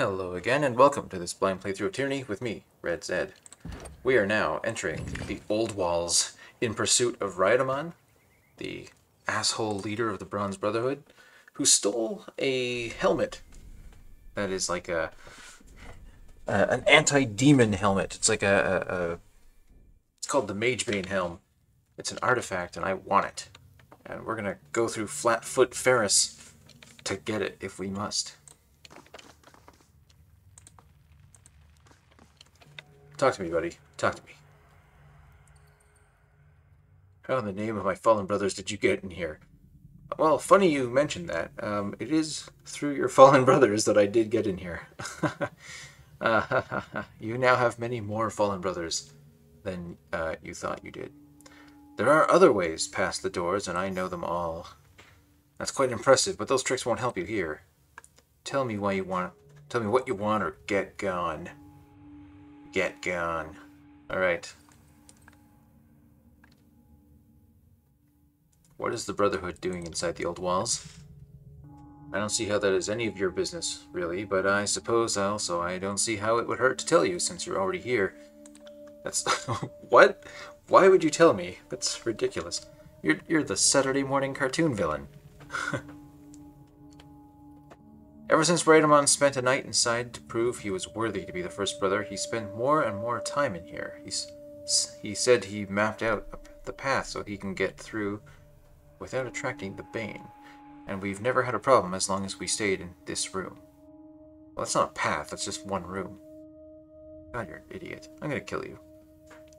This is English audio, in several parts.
Hello again, and welcome to this blind playthrough of Tyranny with me, Red Zed. We are now entering the Old Walls in pursuit of Raetommon, the asshole leader of the Bronze Brotherhood, who stole a helmet that is like an anti-demon helmet. It's like it's called the Magebane Helm. It's an artifact, and I want it. And we're gonna go through Flatfoot Ferris to get it if we must. Talk to me, buddy. Talk to me. How in the name of my fallen brothers did you get in here? Well, funny you mentioned that. It is through your fallen brothers that I did get in here. You now have many more fallen brothers than you thought you did. There are other ways past the doors, and I know them all. That's quite impressive, but those tricks won't help you here. Tell me why you want. Tell me what you want, or get gone. Get gone. Alright. What is the Brotherhood doing inside the Old Walls? I don't see how that is any of your business, really, but I suppose I don't see how it would hurt to tell you, since you're already here. That's... What? Why would you tell me? That's ridiculous. You're the Saturday morning cartoon villain. Ever since Raetommon spent a night inside to prove he was worthy to be the first brother, he spent more and more time in here. He said he mapped out the path so he can get through without attracting the Bane, and we've never had a problem as long as we stayed in this room. Well, that's not a path, that's just one room. God, you're an idiot. I'm gonna kill you.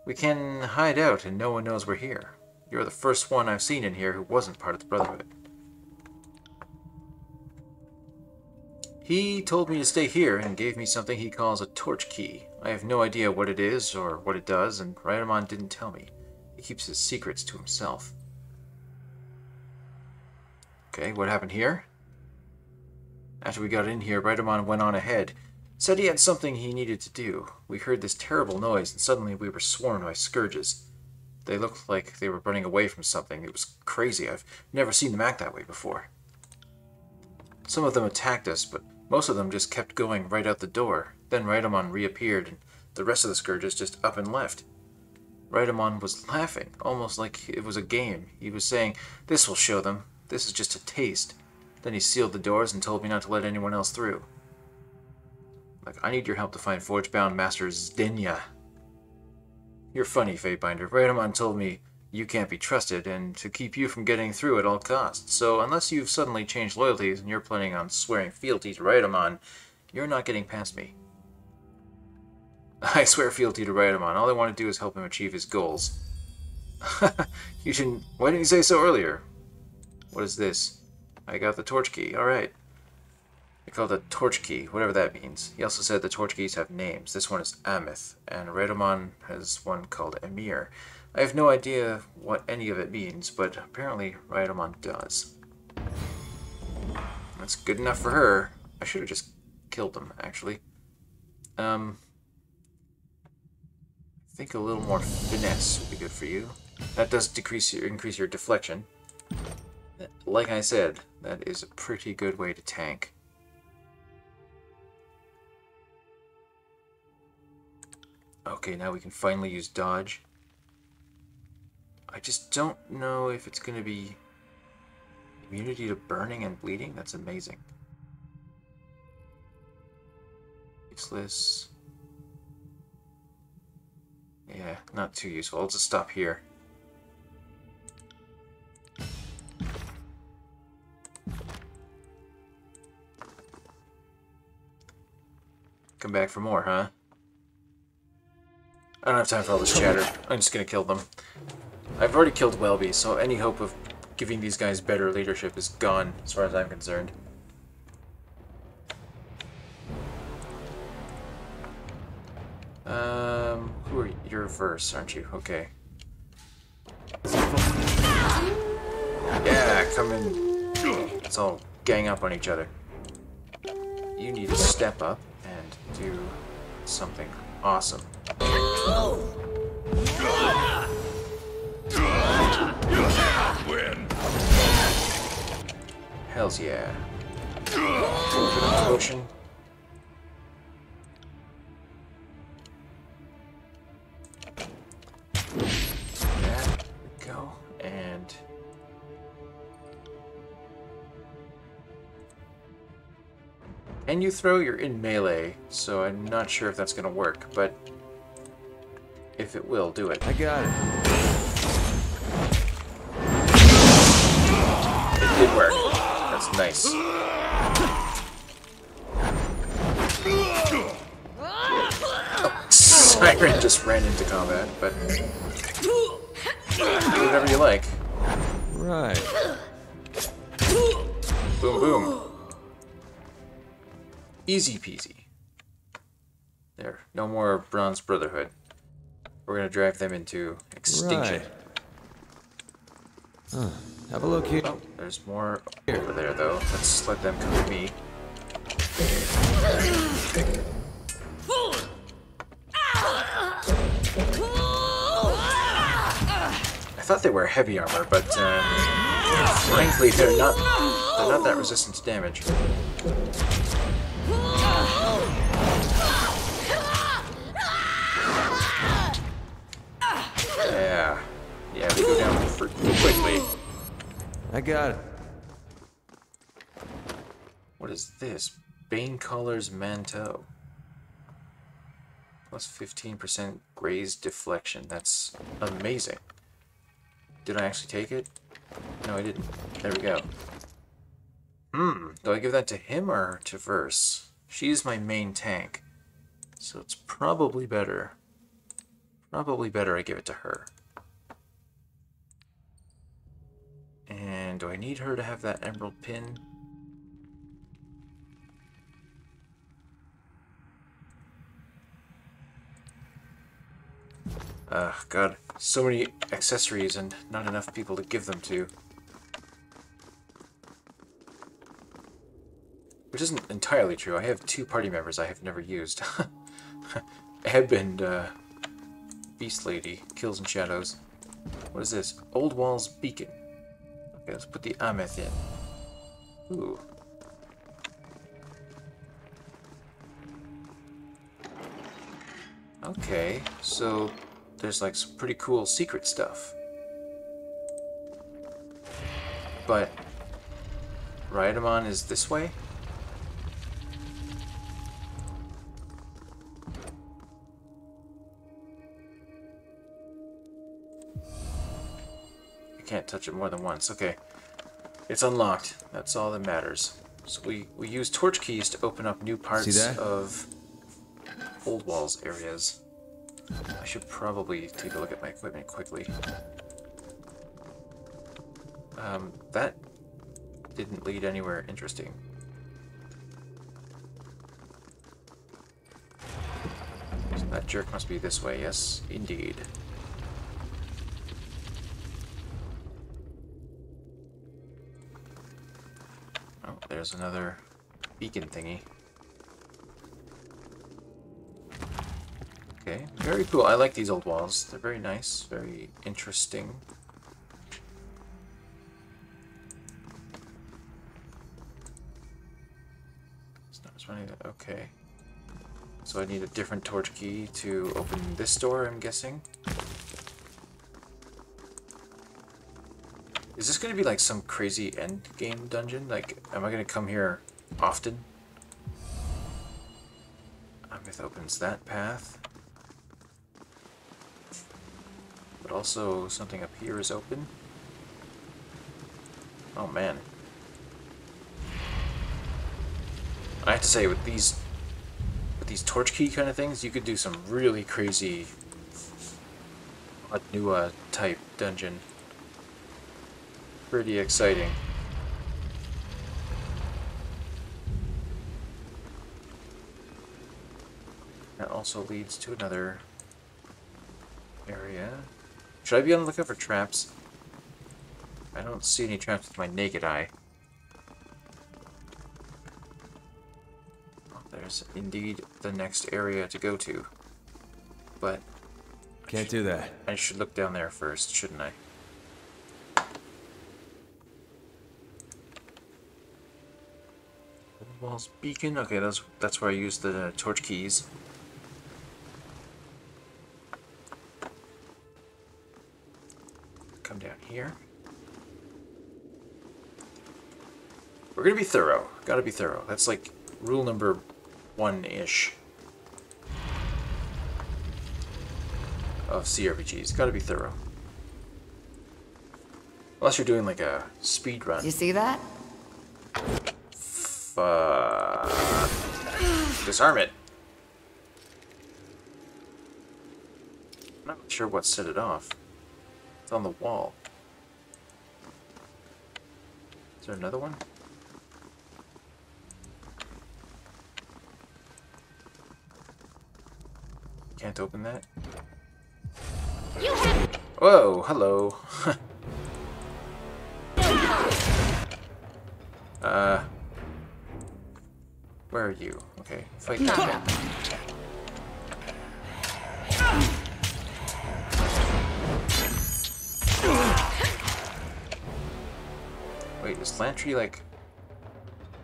We can hide out and no one knows we're here. You're the first one I've seen in here who wasn't part of the Brotherhood. He told me to stay here and gave me something he calls a torch key. I have no idea what it is or what it does, and Raetommon didn't tell me. He keeps his secrets to himself. Okay, what happened here? After we got in here, Raetommon went on ahead. Said he had something he needed to do. We heard this terrible noise, and suddenly we were swarmed by scourges. They looked like they were running away from something. It was crazy. I've never seen them act that way before. Some of them attacked us, but most of them just kept going right out the door. Then Raetommon reappeared, and the rest of the Scourges just up and left. Raetommon was laughing, almost like it was a game. He was saying, "This will show them. This is just a taste." Then he sealed the doors and told me not to let anyone else through. Like, I need your help to find Forgebound Master Zdenya. You're funny, Fatebinder. Raetommon told me you can't be trusted, and to keep you from getting through at all costs. So unless you've suddenly changed loyalties and you're planning on swearing fealty to Raetommon, you're not getting past me. I swear fealty to Raetommon. All I want to do is help him achieve his goals. You shouldn't... Why didn't you say so earlier? What is this? I got the torch key. Alright. I call it the torch key, whatever that means. He also said the torch keys have names. This one is Ameth, and Raetommon has one called Emir. I have no idea what any of it means, but apparently Raetommon does. That's good enough for her. I should have just killed him, actually. I think a little more finesse would be good for you. That does increase your deflection. Like I said, that is a pretty good way to tank. Okay, now we can finally use dodge. I just don't know if it's going to be immunity to burning and bleeding. That's amazing. Useless. Yeah, not too useful. I'll just stop here. Come back for more, huh? I don't have time for all this chatter. I'm just going to kill them. I've already killed Welby, so any hope of giving these guys better leadership is gone, as far as I'm concerned. Who are you? You're Verse, aren't you? Okay. Yeah, come in. Let's all gang up on each other. You need to step up and do something awesome. Hells yeah. Potion. and you throw, you're in melee, so I'm not sure if that's going to work, but if it will, do it. I got it. It did work. That's nice. Oh, Siren just ran into combat, but do whatever you like. Right. Boom, boom. Easy peasy. There. No more Bronze Brotherhood. We're going to drive them into extinction. Right. Huh. Have a look here. Oh, there's more over there, though. Let's let them come to me. I thought they were heavy armor, but frankly, they're not that resistant to damage. Yeah, they go down pretty quickly. I got it. What is this? Bane Caller's Manteau. Plus 15% graze deflection. That's amazing. Did I actually take it? No, I didn't. There we go. Do I give that to him or to Verse? She's my main tank, so it's probably better. Probably better I give it to her. And do I need her to have that emerald pin? God, so many accessories and not enough people to give them to. Which isn't entirely true. I have two party members I have never used. Ebb and Beast Lady, Kills and Shadows. What is this? Old Walls Beacon. Okay, let's put the Ameth in. Ooh. Okay, so there's like some pretty cool secret stuff. But Raetommon is this way? Can't touch it more than once. Okay. It's unlocked. That's all that matters. So we use torch keys to open up new parts of Old Walls areas. I should probably take a look at my equipment quickly. That didn't lead anywhere interesting. So that jerk must be this way. Yes, indeed. There's another beacon thingy. Okay, very cool. I like these old walls. They're very nice, very interesting. It's not responding to... Okay. So I need a different torch key to open this door, I'm guessing. Is this going to be like some crazy end game dungeon? Like, am I going to come here often? Ameth opens that path. But also something up here is open. Oh man. I have to say, with these torch key kind of things, you could do some really crazy Adnua type dungeon. Pretty exciting. That also leads to another area. Should I be on the lookout for traps? I don't see any traps with my naked eye. Well, there's indeed the next area to go to. But can't do that. I should look down there first, shouldn't I? Walls Beacon. Okay, that's where I use the torch keys. Come down here. We're gonna be thorough. Gotta be thorough. That's like rule number 1-ish of CRPGs. Gotta be thorough. Unless you're doing like a speed run. You see that? Disarm it. I'm not sure what set it off. It's on the wall. Is there another one? Can't open that. Whoa, hello. Where are you? Okay, fight that. Wait, is Lantry like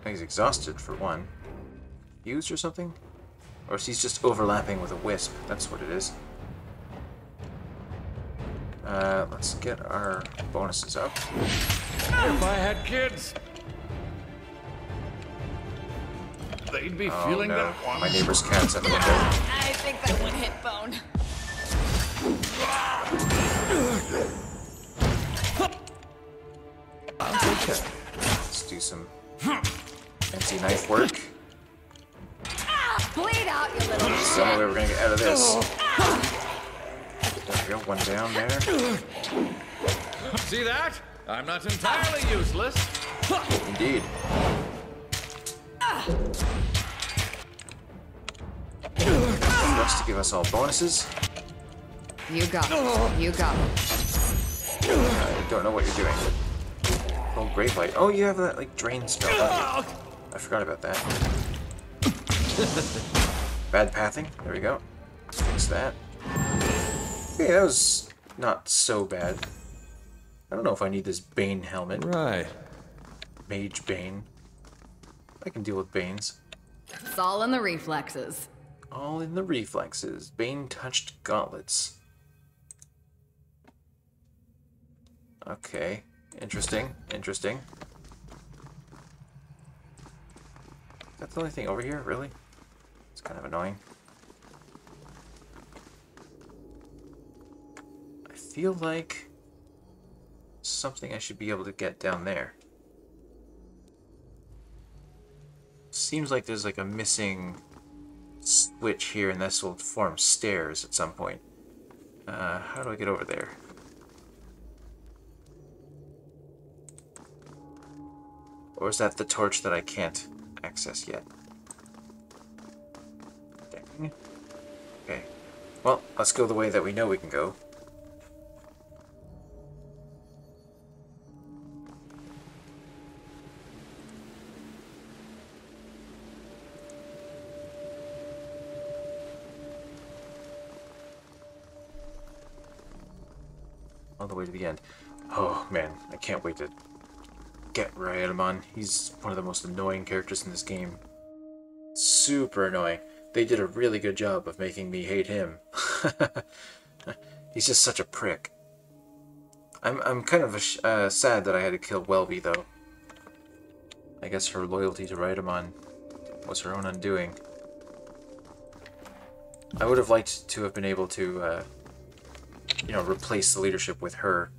he's exhausted for one? Used or something? Or is he just overlapping with a wisp? That's what it is. Let's get our bonuses up. If I had kids, they'd be feeling that one. My neighbor's cat's up in the door. I think that one hit Bone. Okay. Let's do some fancy knife work. Bleed out, you little. There's some way we're gonna get out of this. There we go, one down there. See that? I'm not entirely useless. Indeed. Just to give us all bonuses. You got it. You got it. I don't know what you're doing. Oh, Great Light. Oh, you have that like drain spell. I forgot about that. Bad pathing. There we go. Let's fix that. Yeah, that was not so bad. I don't know if I need this Bane helmet. Right. Mage Bane. I can deal with Banes. It's all in the reflexes. All in the reflexes. Bane touched gauntlets. Okay. Interesting. Interesting. That's the only thing over here, really? It's kind of annoying. I feel like something I should be able to get down there. Seems like there's like a missing switch here, and this will form stairs at some point. How do I get over there? Or is that the torch that I can't access yet? Dang. Okay. Well, let's go the way that we know we can go. All the way to the end. Oh man, I can't wait to get Raetommon. He's one of the most annoying characters in this game. Super annoying. They did a really good job of making me hate him. He's just such a prick. I'm kind of sad that I had to kill Welby though. I guess her loyalty to Raetommon was her own undoing. I would have liked to have been able to you know, replace the leadership with her.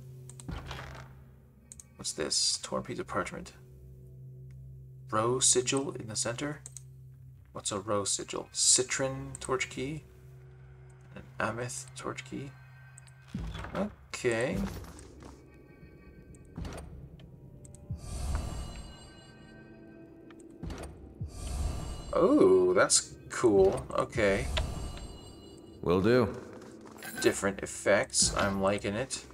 What's this? Torn piece of parchment. Rose Sigil in the center? What's a Rose Sigil? Citrin Torch Key? An Ameth Torch Key? Okay. Oh, that's cool. Okay. Will do. Different effects. I'm liking it.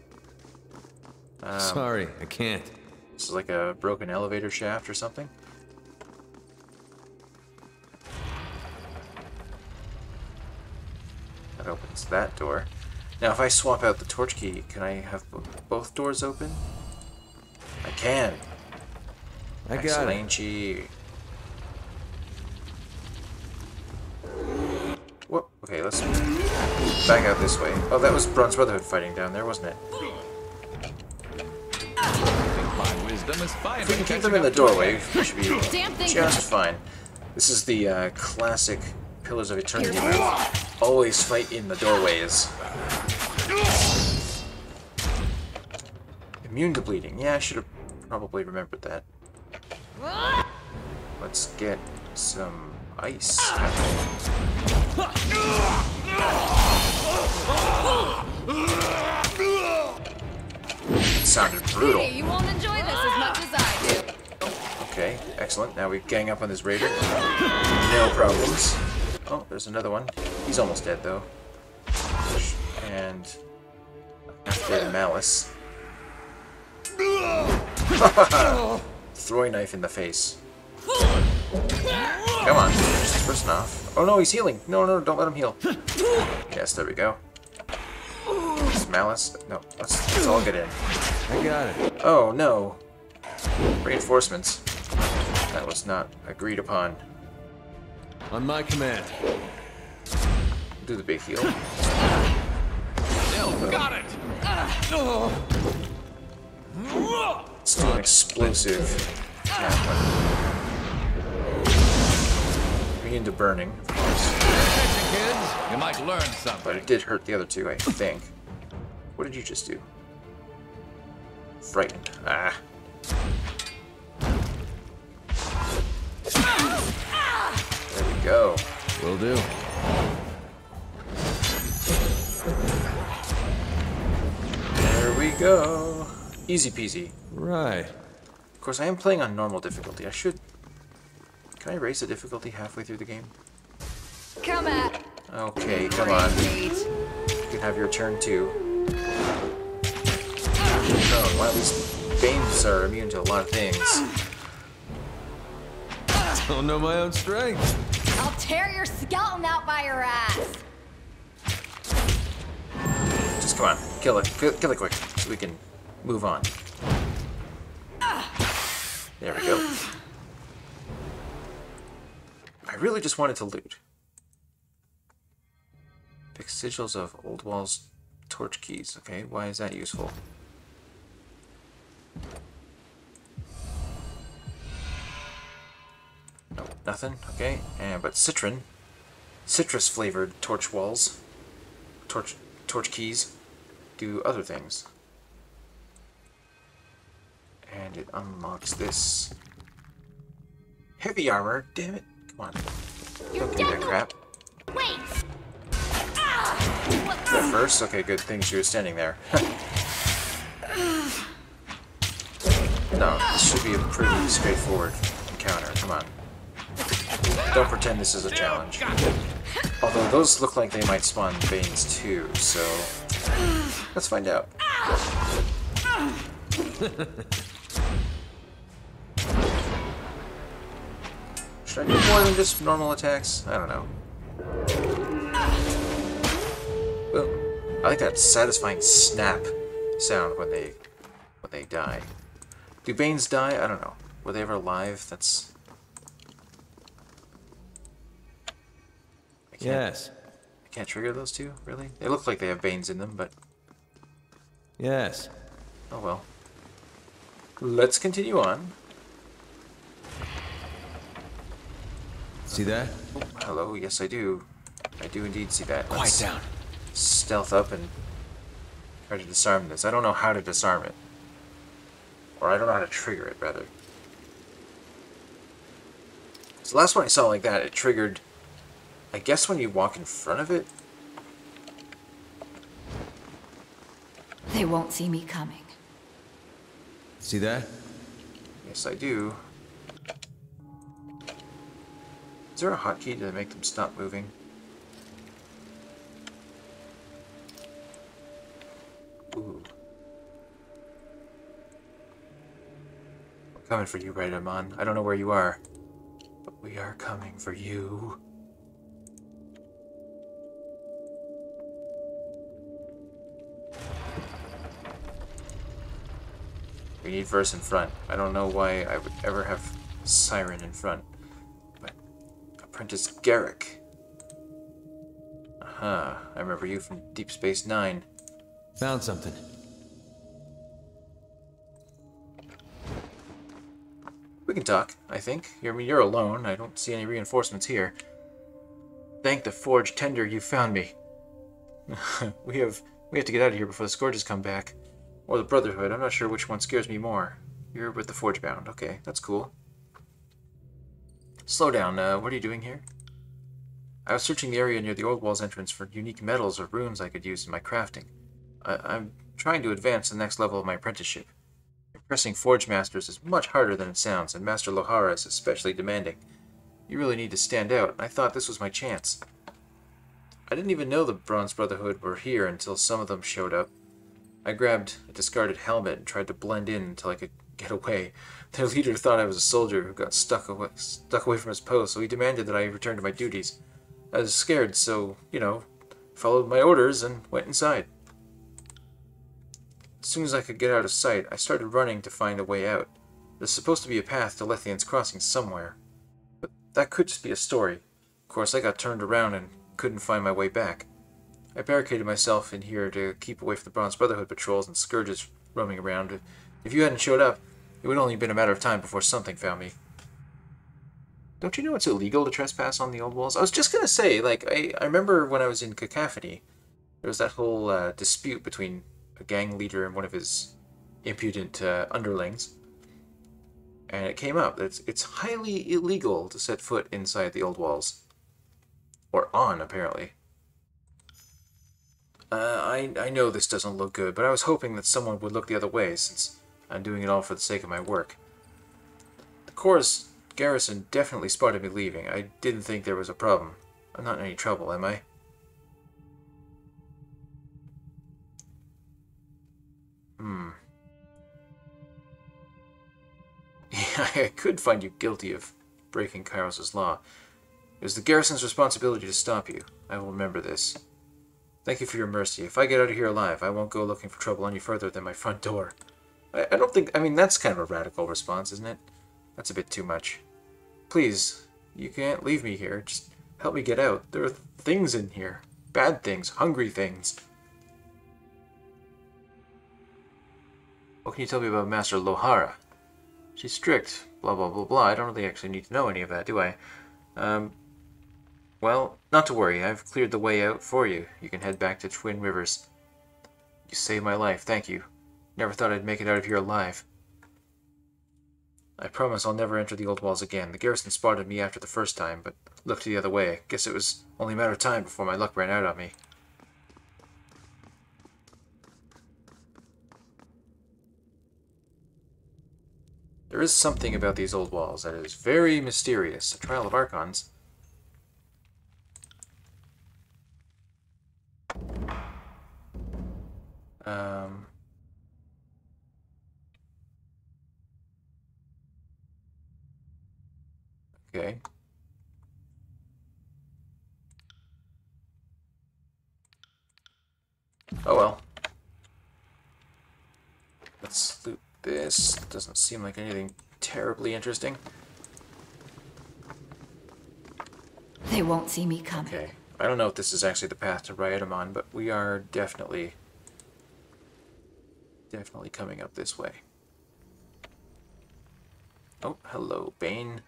Sorry, I can't. This is like a broken elevator shaft or something. That opens that door. Now, if I swap out the torch key, can I have both doors open? I can. I got it. Whoop. Okay, let's back out this way. Oh, that was Bronze Brotherhood fighting down there, wasn't it? If we can keep them in the doorway, we should be just fine. This is the classic Pillars of Eternity move. Always fight in the doorways. Immune to bleeding. Yeah, I should have probably remembered that. Let's get some ice. It sounded brutal. You won't enjoy this as much as I do. Okay, excellent. Now we gang up on this raider. No problems. Oh, there's another one. He's almost dead though. And after malice. Throwing knife in the face. Come on, finish this person off. Oh no, he's healing. No, no, don't let him heal. Yes, there we go. It's malice. No, let's all get in. I got it. Oh no. Reinforcements. That was not agreed upon. On my command. Do the big heal. Got it. It's an explosive attack. We're into burning, of course. You might learn something. But it did hurt the other two, I think. What did you just do? Frightened. Ah. There we go. Will do. There we go. Easy peasy. Right. Of course, I am playing on normal difficulty. I should... Can I raise the difficulty halfway through the game? Come at. Okay, come on. You can have your turn too. Oh, well, at least Banes are immune to a lot of things. I don't know my own strength. I'll tear your skeleton out by your ass. Just come on, kill it. Kill it quick so we can move on. There we go. I really just wanted to loot. Pick sigils of Old Walls torch keys. Okay, why is that useful? Nope, nothing. Okay, and but Citrin, citrus-flavored torch walls, torch keys, do other things, and it unlocks this heavy armor. Damn it! Come on, don't give me that crap. Wait. That first. Okay, good thing she was standing there. No, this should be a pretty straightforward encounter. Come on. Don't pretend this is a challenge. Although those look like they might spawn Banes too, so let's find out. Should I do more than just normal attacks? I don't know. Boom. I like that satisfying snap sound when they die. Do Banes die? I don't know. Were they ever alive? That's... Yes. I can't trigger those two, really? They look like they have veins in them, but... Yes. Oh well. Let's continue on. See that? Oh, hello, yes I do. I do indeed see that. Let's quiet down. Stealth up and try to disarm this. I don't know how to disarm it. Or I don't know how to trigger it, rather. So the last one I saw like that, it triggered... I guess when you walk in front of it. They won't see me coming. See that? Yes, I do. Is there a hotkey to make them stop moving? Ooh. We're coming for you, Raetommon. I don't know where you are, but we are coming for you. We need verse in front. I don't know why I would ever have Siren in front. But Apprentice Garrick. Aha. I remember you from Deep Space Nine. Found something. We We can talk, I think. I mean, you're alone. I don't see any reinforcements here. Thank the Forge Tender you found me. We have to get out of here before the Scourges come back. Or the Brotherhood. I'm not sure which one scares me more. You're with the Forgebound. Okay, that's cool. Slow down. What are you doing here? I was searching the area near the Old Walls entrance for unique metals or runes I could use in my crafting. I'm trying to advance to the next level of my apprenticeship. Impressing Forgemasters is much harder than it sounds, and Master Lohara is especially demanding. You really need to stand out, and I thought this was my chance. I didn't even know the Bronze Brotherhood were here until some of them showed up. I grabbed a discarded helmet and tried to blend in until I could get away. Their leader thought I was a soldier who got stuck away from his post, so he demanded that I return to my duties. I was scared, so, you know, followed my orders and went inside. As soon as I could get out of sight, I started running to find a way out. There's supposed to be a path to Lethian's Crossing somewhere, but that could just be a story. Of course, I got turned around and couldn't find my way back. I barricaded myself in here to keep away from the Bronze Brotherhood patrols and scourges roaming around. If you hadn't showed up, it would only have been a matter of time before something found me. Don't you know it's illegal to trespass on the Old Walls? I was just gonna say, like, I remember when I was in Cacophony, there was that whole dispute between a gang leader and one of his impudent underlings, and it came up that it's highly illegal to set foot inside the Old Walls. Or on, apparently. I know this doesn't look good, but I was hoping that someone would look the other way, since I'm doing it all for the sake of my work. The Corps garrison definitely spotted me leaving. I didn't think there was a problem. I'm not in any trouble, am I? Yeah, I could find you guilty of breaking Kairos' law. It was the garrison's responsibility to stop you. I will remember this. Thank you for your mercy. If I get out of here alive, I won't go looking for trouble any further than my front door. I don't think... I mean, that's kind of a radical response, isn't it? That's a bit too much. Please, you can't leave me here. Just help me get out. There are things in here. Bad things. Hungry things. What can you tell me about Master Lohara? She's strict. Blah, blah, blah, blah. I don't really actually need to know any of that, do I? Well, not to worry. I've cleared the way out for you. You can head back to Twin Rivers. You saved my life. Thank you. Never thought I'd make it out of here alive. I promise I'll never enter the Old Walls again. The garrison spotted me after the first time, but looked the other way. Guess it was only a matter of time before my luck ran out on me. There is something about these Old Walls that is very mysterious. A trial of Archons. Okay. Oh well. Let's loot this. Doesn't seem like anything terribly interesting. They won't see me coming. Okay. I don't know if this is actually the path to Raetommon, but we are definitely coming up this way. Oh, hello, Bane.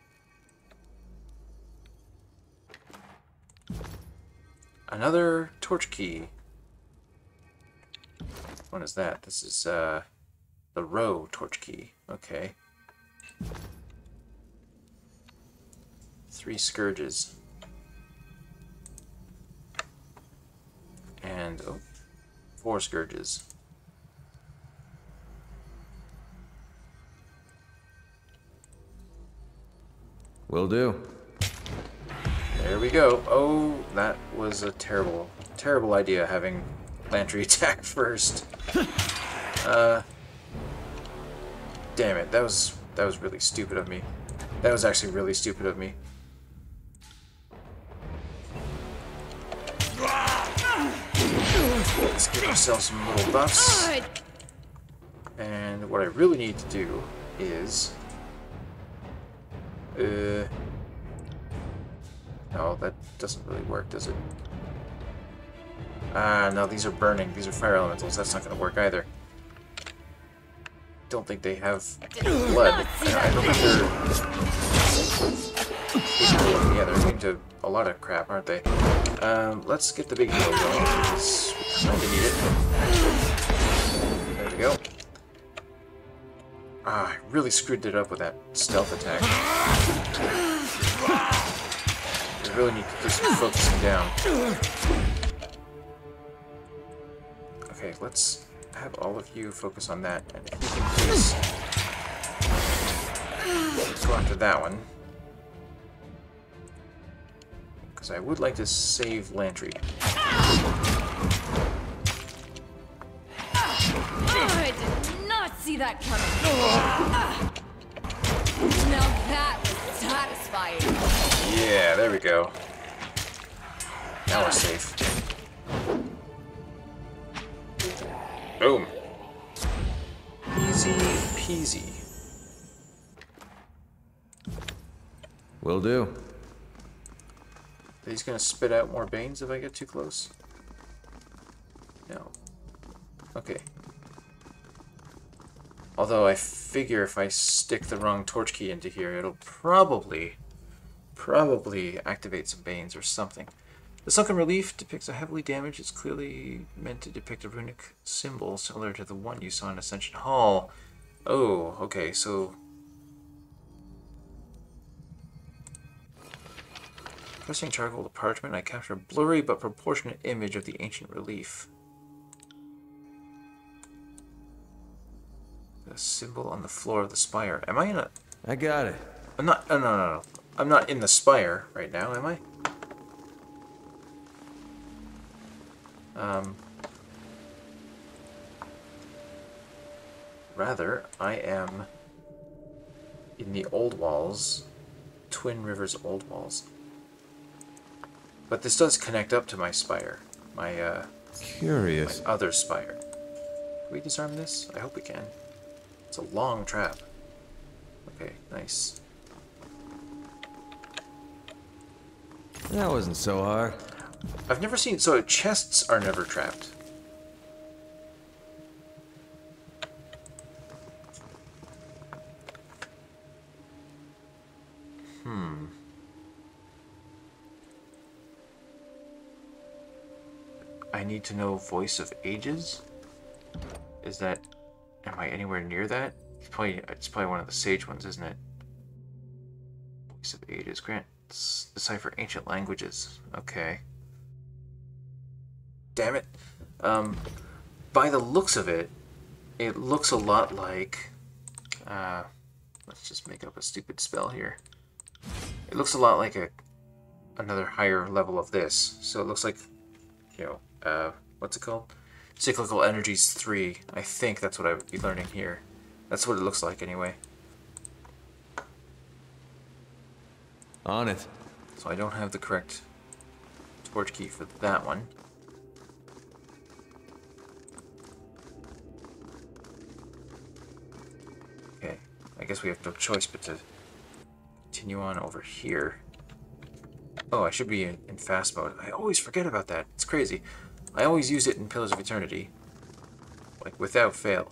Another torch key. What is that? This is the row torch key. Okay. 3 scourges. And 4 scourges. Will do. There we go. Oh, that was a terrible, terrible idea, having Lantry attack first. Damn it, that was really stupid of me. That was actually really stupid of me. Let's give ourselves some little buffs. And what I really need to do is... Oh, that doesn't really work, does it? Ah, no, these are burning. These are fire elementals. That's not going to work either. don't think they have blood. I don't think they're... Yeah, they're into a lot of crap, aren't they? Let's get the big heal going. I need it. There we go. Ah, I really screwed it up with that stealth attack. I really need to do some focusing down. Okay, let's have all of you focus on that, and if you can please go after that one. Because I would like to save Lantry. See that coming. Now that was satisfying. Yeah, there we go. Now we're safe. Boom. Easy peasy. Will do. He's gonna spit out more Banes if I get too close? No. Okay. Although I figure if I stick the wrong torch key into here, it'll probably activate some Banes or something. The Sunken Relief depicts a heavily damaged. It's clearly meant to depict a runic symbol similar to the one you saw in Ascension Hall. Oh, okay, so... Pressing charcoal to parchment, I capture a blurry but proportionate image of the ancient relief. The symbol on the floor of the spire. Am I in a... I got it. I'm not... Oh, no. I'm not in the spire right now, am I? Rather, I am in the Old Walls. Twin Rivers Old Walls. But this does connect up to my spire. My, Curious. My other spire. Can we disarm this? I hope we can. It's a long trap. Okay, nice. That wasn't so hard. I've never seen... So chests are never trapped. I need to know Voice of Ages? Is that... Am I anywhere near that? It's probably one of the sage ones, isn't it? Voice of Ages. Grant. Decipher ancient languages. Okay. Damn it. By the looks of it, it looks a lot like... let's just make up a stupid spell here. It looks a lot like another higher level of this. So it looks like, you know, what's it called? Cyclical Energies 3. I think that's what I would be learning here. That's what it looks like, anyway. On it. So I don't have the correct torch key for that one. Okay. I guess we have no choice but to continue on over here. Oh, I should be in fast mode. I always forget about that. It's crazy. I always use it in Pillars of Eternity, like without fail,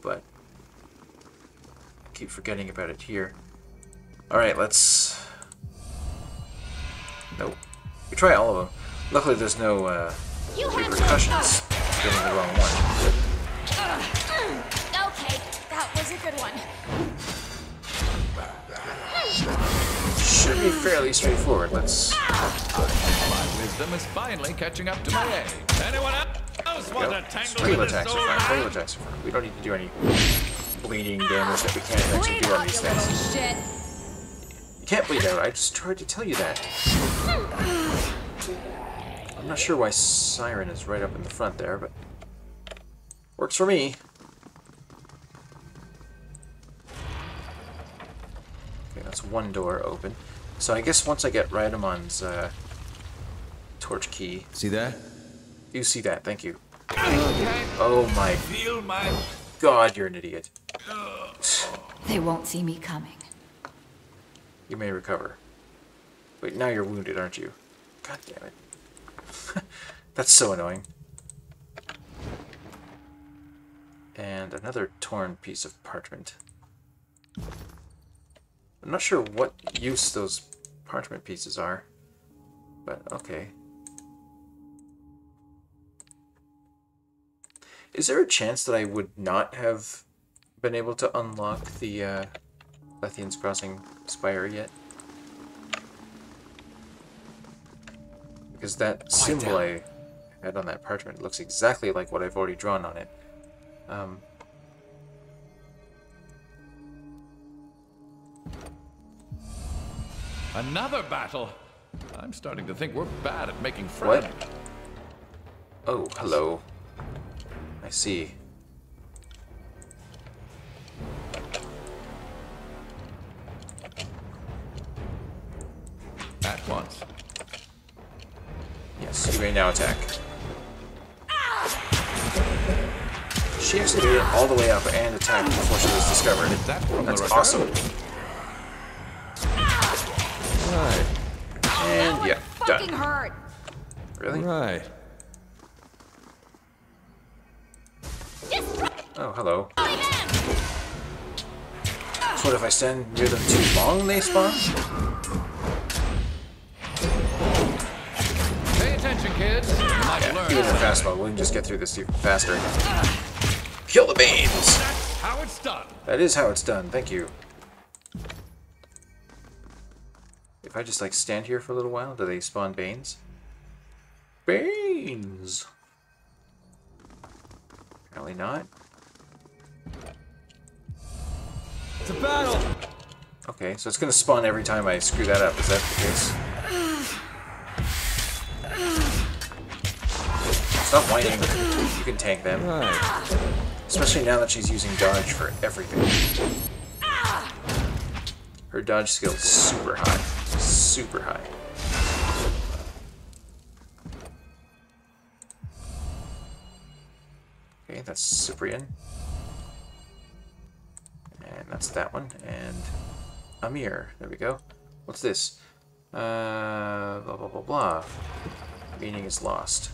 but I keep forgetting about it here. Alright, let's... Nope. We try all of them. Luckily there's no repercussions for getting the wrong one. Okay, that was a good one. Should be fairly straightforward. Let's... Wisdom is finally catching up to my age. Anyone else want to tangle with this sword? Regular attacks are fine. We don't need to do any bleeding damage that we can't actually do on these things. You can't bleed out. I just tried to tell you that. I'm not sure why Siren is right up in the front there, but works for me. Okay, that's one door open. So I guess once I get Raetommon's torch key. See that? You see that, thank you. Oh my god, you're an idiot. They won't see me coming. You may recover. Wait, now you're wounded, aren't you? God damn it. That's so annoying. and another torn piece of parchment. I'm not sure what use those parchment pieces are, but okay. Is there a chance that I would not have been able to unlock the Lethian's Crossing spire yet? Because that symbol I had on that parchment looks exactly like what I've already drawn on it. Another battle! I'm starting to think we're bad at making friends. What? Oh, hello. I see. At once. Yes, you may now attack. She used to do it all the way up and attacked before she was discovered. That's awesome. Right. And yeah, done. Hurt. Really? Right. Oh, hello. So what if I stand near them too long, they spawn? Pay attention, kids. Yeah, even the fast mode, we can just get through this even faster. Kill the Banes! That's how it's done. That is how it's done, thank you. If I just like stand here for a little while, do they spawn Banes? Banes! Apparently not. It's a battle! Okay, so it's gonna spawn every time I screw that up, is that the case? Stop whining. You can tank them. Right. Especially now that she's using dodge for everything. Her dodge skill is super high. Super high. Okay, that's Cyprian. And that's that one. And Emir. There we go. What's this? Blah, blah, blah, blah. Meaning is lost.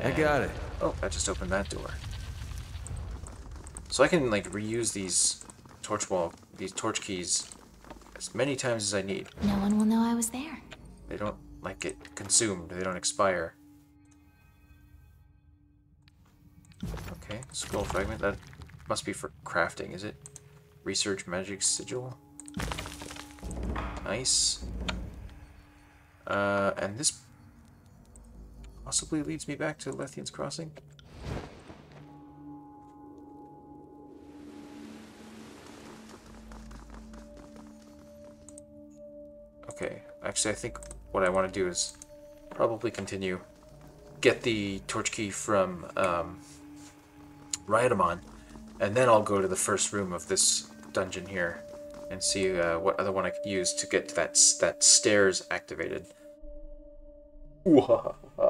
And, I got it. Oh, I just opened that door. So I can, like, reuse these torch keys as many times as I need. No one will know I was there. They don't, like, get consumed. They don't expire. Okay, scroll fragment. That must be for crafting, is it? Research magic sigil. Nice. And this possibly leads me back to Lethian's Crossing. Okay, actually I think what I want to do is probably continue. Get the torch key from Raetommon, and then I'll go to the first room of this dungeon here and see what other one I could use to get to that stairs activated. Whoa. Okay,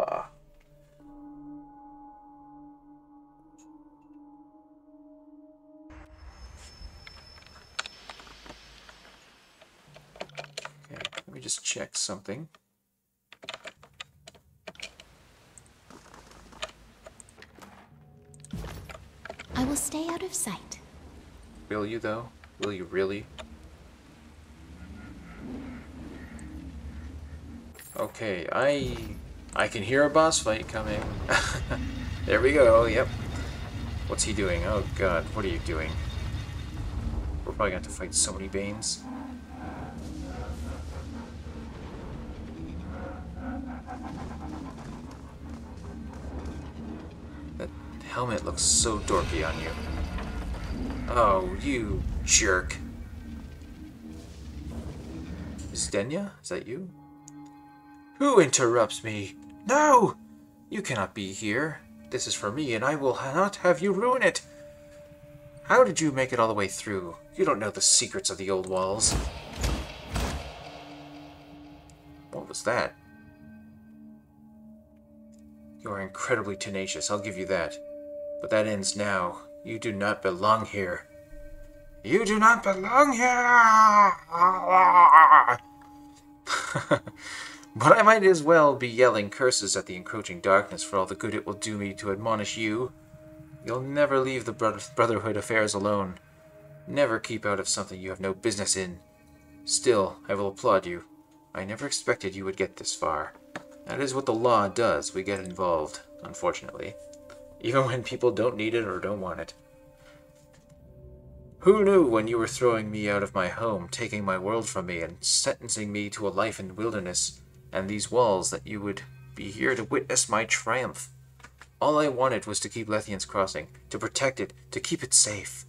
let me just check something. I will stay out of sight. Will you, though? Will you really? Okay, I can hear a boss fight coming. There we go, yep. What's he doing? Oh god, what are you doing? We're probably going to have to fight so many Banes. Helmet looks so dorky on you. Oh, you jerk. Zdenya? Is that you? Who interrupts me? No! You cannot be here. This is for me, and I will not have you ruin it. How did you make it all the way through? You don't know the secrets of the old walls. What was that? You are incredibly tenacious, I'll give you that. But that ends now. You do not belong here. You do not belong here! But I might as well be yelling curses at the encroaching darkness for all the good it will do me to admonish you. You'll never leave the Brotherhood affairs alone. Never keep out of something you have no business in. Still, I will applaud you. I never expected you would get this far. That is what the law does. We get involved, unfortunately. Even when people don't need it or don't want it. Who knew when you were throwing me out of my home, taking my world from me, and sentencing me to a life in the wilderness and these walls that you would be here to witness my triumph? All I wanted was to keep Lethian's Crossing, to protect it, to keep it safe.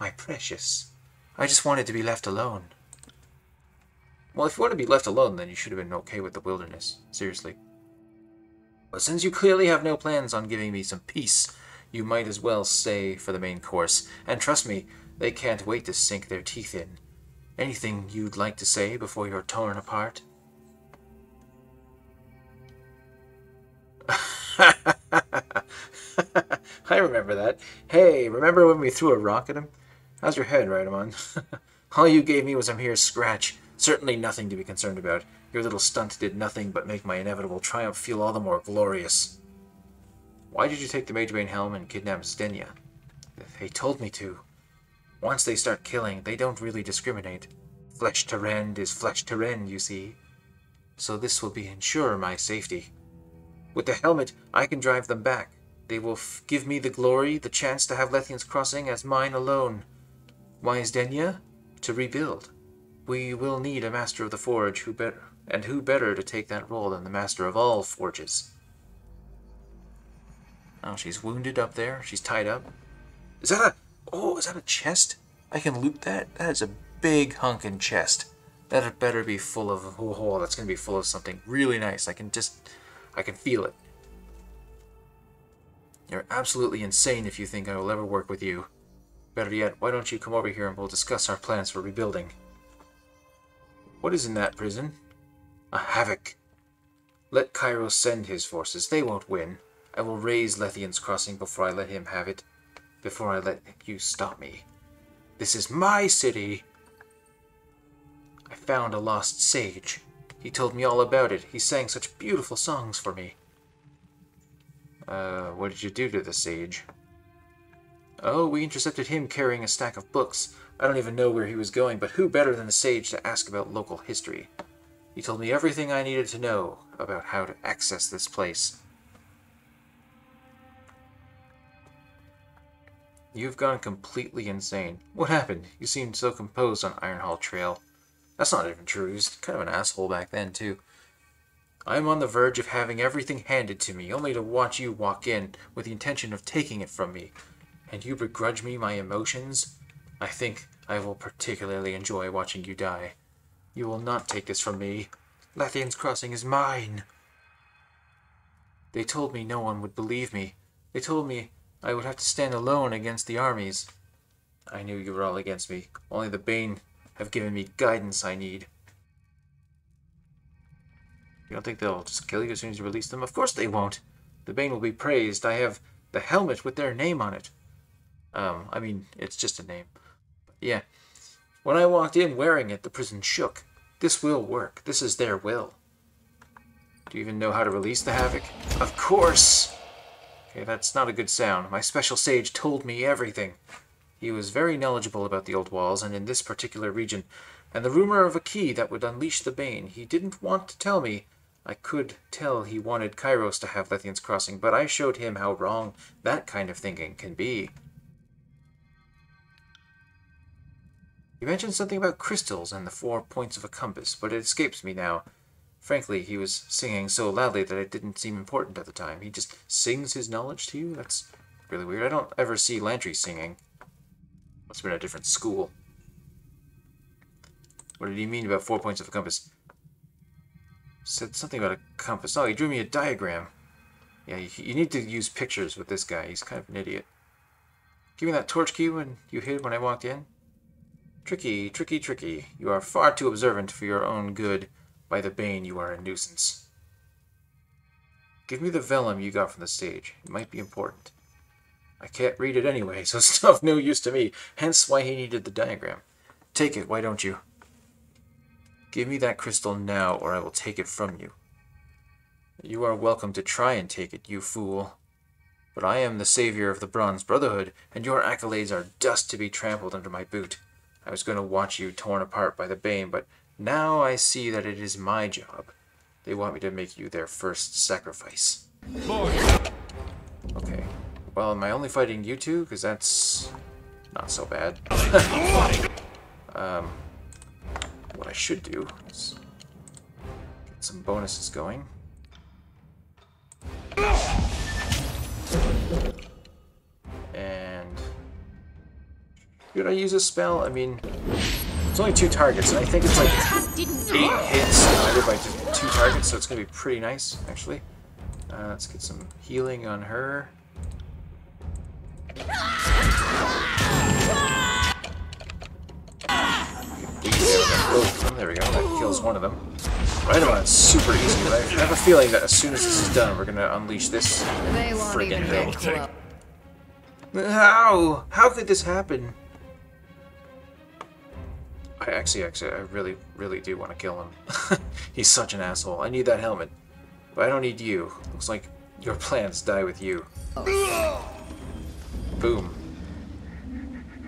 My precious. I just wanted to be left alone. Well, if you want to be left alone, then you should have been okay with the wilderness. Seriously. But since you clearly have no plans on giving me some peace, you might as well stay for the main course. And trust me, they can't wait to sink their teeth in. Anything you'd like to say before you're torn apart? I remember that. Hey, remember when we threw a rock at him? How's your head, Raetommon? All you gave me was a mere scratch. Certainly nothing to be concerned about. Your little stunt did nothing but make my inevitable triumph feel all the more glorious. Why did you take the Magebane Helm and kidnap Zdenya? They told me to. Once they start killing, they don't really discriminate. Flesh to rend is flesh to rend, you see. So this will ensure my safety. With the helmet, I can drive them back. They will give me the glory, the chance to have Lethian's Crossing as mine alone. Why Zdenya? To rebuild. We will need a Master of the Forge, who better to take that role than the Master of all Forges. Oh, she's wounded up there. She's tied up. Is that a... Oh, is that a chest? I can loot that? That is a big hunkin' chest. That had better be full of... Oh, that's going to be full of something really nice. I can feel it. You're absolutely insane if you think I will ever work with you. Better yet, why don't you come over here and we'll discuss our plans for rebuilding. What is in that prison? A havoc. Let Kairos send his forces. They won't win. I will raise Lethian's Crossing before I let him have it. Before I let you stop me. This is my city! I found a lost sage. He told me all about it. He sang such beautiful songs for me. What did you do to the sage? Oh, we intercepted him carrying a stack of books. I don't even know where he was going, but who better than the sage to ask about local history? He told me everything I needed to know about how to access this place. You've gone completely insane. What happened? You seemed so composed on Iron Hall Trail. That's not even true. He was kind of an asshole back then, too. I'm on the verge of having everything handed to me, only to watch you walk in with the intention of taking it from me. And you begrudge me my emotions? I think I will particularly enjoy watching you die. You will not take this from me. Lethian's Crossing is mine. They told me no one would believe me. They told me I would have to stand alone against the armies. I knew you were all against me. Only the Bane have given me guidance I need. You don't think they'll just kill you as soon as you release them? Of course they won't. The Bane will be praised. I have the helmet with their name on it. I mean, it's just a name. But yeah. When I walked in wearing it, the prison shook. This will work. This is their will. Do you even know how to release the havoc? Of course! Okay, that's not a good sound. My special sage told me everything. He was very knowledgeable about the Old Walls, and in this particular region, and the rumor of a key that would unleash the Bane. He didn't want to tell me. I could tell he wanted Kairos to have Lethian's Crossing, but I showed him how wrong that kind of thinking can be. You mentioned something about crystals and the 4 points of a compass, but it escapes me now. Frankly, he was singing so loudly that it didn't seem important at the time. He just sings his knowledge to you? That's really weird. I don't ever see Lantry singing. Must have been at a different school. What did he mean about 4 points of a compass? Said something about a compass. Oh, he drew me a diagram. Yeah, you need to use pictures with this guy. He's kind of an idiot. Give me that torch key when you hid when I walked in. Tricky, tricky, tricky. You are far too observant for your own good. By the Bane, you are a nuisance. Give me the vellum you got from the sage. It might be important. I can't read it anyway, so it's of no use to me. Hence why he needed the diagram. Take it, why don't you? Give me that crystal now, or I will take it from you. You are welcome to try and take it, you fool. But I am the savior of the Bronze Brotherhood, and your accolades are dust to be trampled under my boot. I was going to watch you torn apart by the Bane, but now I see that it is my job. They want me to make you their first sacrifice. Boy. Okay. Well, am I only fighting you two? Because that's not so bad. What I should do is get some bonuses going. And could I use a spell? I mean, it's only two targets, and I think it's like 8 hits divided by 2 targets, so it's going to be pretty nice, actually. Let's get some healing on her. There we go, that kills one of them. Raetommon super easy, but I have a feeling that as soon as this is done, we're going to unleash this friggin' thing. How? How could this happen? I actually, I really do want to kill him. He's such an asshole. I need that helmet. But I don't need you. Looks like your plans die with you. Boom.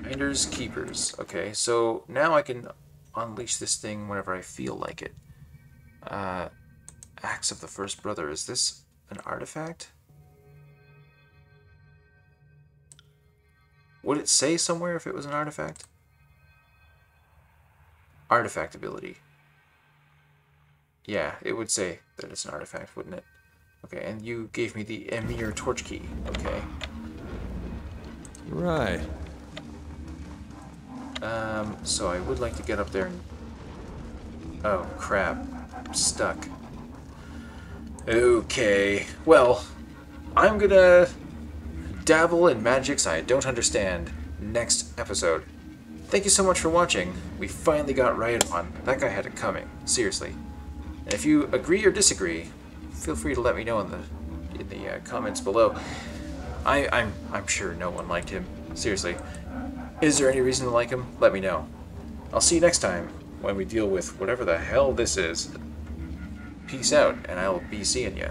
Finders Keepers. Okay, so now I can unleash this thing whenever I feel like it. Axe of the First Brother. Is this an artifact? Would it say somewhere if it was an artifact? Artifact ability. Yeah, it would say that it's an artifact, wouldn't it? Okay, and you gave me the Emir Torch Key. Okay. Right. So I would like to get up there and... Oh, crap. I'm stuck. Okay. Well, I'm gonna dabble in magics I don't understand next episode. Thank you so much for watching. We finally got Raetommon. That guy had it coming. Seriously. And if you agree or disagree, feel free to let me know in the comments below. I'm sure no one liked him. Seriously. Is there any reason to like him? Let me know. I'll see you next time when we deal with whatever the hell this is. Peace out, and I'll be seeing ya.